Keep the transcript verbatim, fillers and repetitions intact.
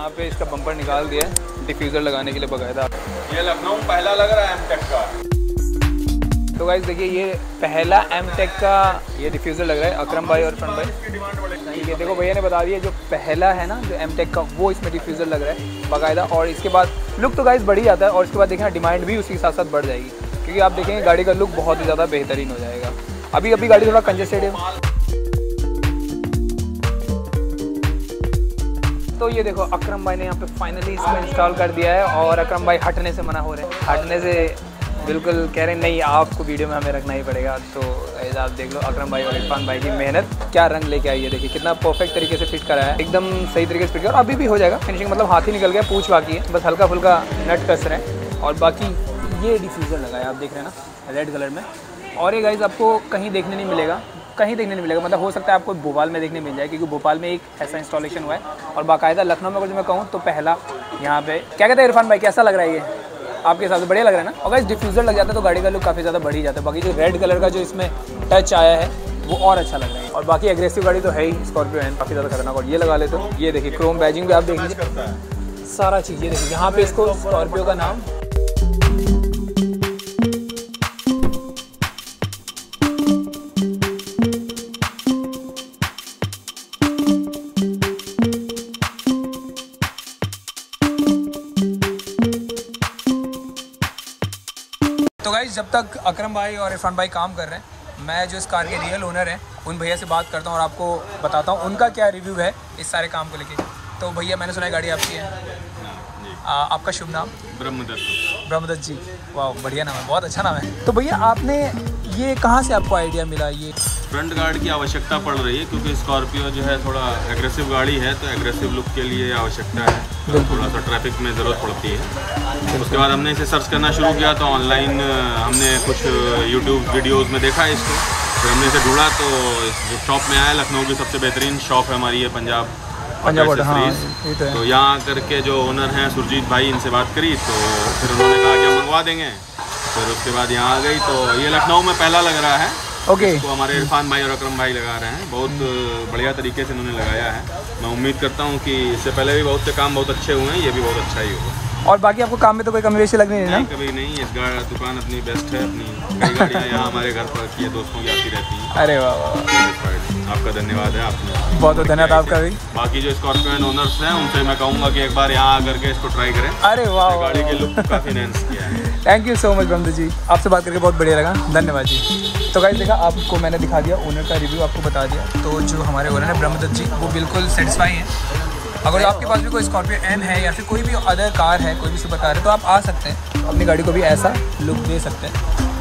यहाँ पे इसका बम्पर निकाल दिया है डिफ्यूज़र लगाने के लिए बकायदा। ये लखनऊ पहला लग रहा है एमटेक का। तो गाइस देखिए ये पहला एमटेक का ये डिफ्यूज़र लग रहा है अकरम भाई और इरफान भाई। ये देखो भैया ने बता दिया जो पहला है ना जो एमटेक का वो इसमें डिफ्यूज़र लग रहा है बाकायदा। और इसके बाद लुक तो गाइस बढ़ ही जाता है और इसके बाद देखना डिमांड भी उसके साथ साथ बढ़ जाएगी, क्योंकि आप देखेंगे गाड़ी का लुक बहुत ही ज़्यादा बेहतरीन हो जाएगा। अभी अभी गाड़ी थोड़ा कंजेस्टेड है। तो ये देखो अकरम भाई ने यहाँ पे फाइनली इसमें इंस्टॉल कर दिया है और अकरम भाई हटने से मना हो रहे हैं, हटने से बिल्कुल कह रहे हैं नहीं आपको वीडियो में हमें रखना ही पड़ेगा। तो आप देख लो अकरम भाई और इरफान भाई की मेहनत, क्या रंग लेके आई है। देखिए कितना परफेक्ट तरीके से फिट कराया है, एकदम सही तरीके से फिट किया। और अभी भी हो जाएगा फिनिशिंग, मतलब हाथ ही निकल गया, पूछ बाकी है, बस हल्का फुल्का नट कस रहे हैं। और बाकी ये डिफ्यूज़र लगाया आप देख रहे हैं ना रेड कलर में। और ये गाइस आपको कहीं देखने नहीं मिलेगा, कहीं देखने नहीं मिलेगा, मतलब हो सकता है आपको भोपाल में देखने मिल जाए, क्योंकि भोपाल में एक ऐसा इंस्टॉलेशन हुआ है। और बाकायदा लखनऊ में अगर मैं कहूँ तो पहला यहाँ पे। क्या कहते हैं इरफान भाई, कैसा लग रहा है ये आपके हिसाब से? बढ़िया लग रहा है ना। और गाइस डिफ्यूज़र लग जाता है तो गाड़ी का लुक काफ़ी ज़्यादा बढ़ ही जाता है। बाकी जो रेड कलर का जो इसमें टच आया है वो और अच्छा लग रहा है। और बाकी एग्रेसिव गाड़ी तो है ही, स्कॉर्पियो एन काफ़ी ज़्यादा खतरनाक। और ये लगा ले तो ये देखिए क्रोम बैजिंग भी आप देख लीजिए, सारा चीज़ ये देखिए यहाँ पर इसको स्कॉर्पियो का नाम। तो गाइस जब तक अकरम भाई और इरफान भाई काम कर रहे हैं, मैं जो इस कार के रियल ओनर हैं उन भैया से बात करता हूँ और आपको बताता हूँ उनका क्या रिव्यू है इस सारे काम को लेके। तो भैया मैंने सुना है गाड़ी आपकी है। आ, आपका शुभ नाम? ब्रह्मदत्त। ब्रह्मदत्त जी, वाह बढ़िया नाम है, बहुत अच्छा नाम है। तो भैया आपने ये कहाँ से आपको आइडिया मिला? ये फ्रंट गार्ड की आवश्यकता पड़ रही है, क्योंकि स्कॉर्पियो जो है थोड़ा एग्रेसिव गाड़ी है, तो एग्रेसिव लुक के लिए आवश्यकता है, तो थोड़ा सा ट्रैफिक में ज़रूरत पड़ती है। उसके बाद हमने इसे सर्च करना शुरू किया, तो ऑनलाइन हमने कुछ यूट्यूब वीडियोज़ में देखा इसको, फिर हमने इसे ढूंढा तो इस शॉप में आया। लखनऊ की सबसे बेहतरीन शॉप है हमारी है पंजाब पंजाब हाँ, तो यहाँ आकर के जो ओनर हैं सुरजीत भाई, इनसे बात करी तो फिर उन्होंने कहा कि हम मंगवा देंगे। फिर उसके बाद यहाँ आ गई, तो ये लखनऊ में पहला लग रहा है। Okay okay. तो हमारे इरफान भाई और अकरम भाई लगा रहे हैं, बहुत बढ़िया तरीके से इन्होंने लगाया है। मैं उम्मीद करता हूँ कि इससे पहले भी बहुत से काम बहुत अच्छे हुए हैं, ये भी बहुत अच्छा ही होगा। और बाकी आपको काम में तो कोई कमी वैसी लगनी नहीं है? कभी नहीं, इस गाड़ी दुकान अपनी बेस्ट है, अपनी कई गाड़ियाँ यहाँ हमारे घर पर की है, दोस्तों की आती रहती है। अरे वाह, आपका धन्यवाद है, आपने बहुत बहुत धन्यवाद आपका भी। बाकी जो स्कॉर्पियो ओनर्स हैं उनसे मैं कहूँगा कि एक बार यहाँ आकर के इसको ट्राई करें। अरे वाह, गाड़ी के लुक काफ़ी एनहांस किया है। Thank you so much Brahmadatt ji, आपसे बात करके बहुत बढ़िया लगा, धन्यवाद जी। तो गाइस देखा आपको मैंने दिखा दिया, ओनर का रिव्यू आपको बता दिया। तो जो हमारे ओनर हैं ब्रह्मदत्त जी वो बिल्कुल सेटिस्फाई हैं। अगर आपके पास भी कोई स्कॉर्पियो एन है या फिर कोई भी अदर कार है, कोई भी सुपर कार है, तो आप आ सकते हैं, अपनी गाड़ी को भी ऐसा लुक दे सकते हैं।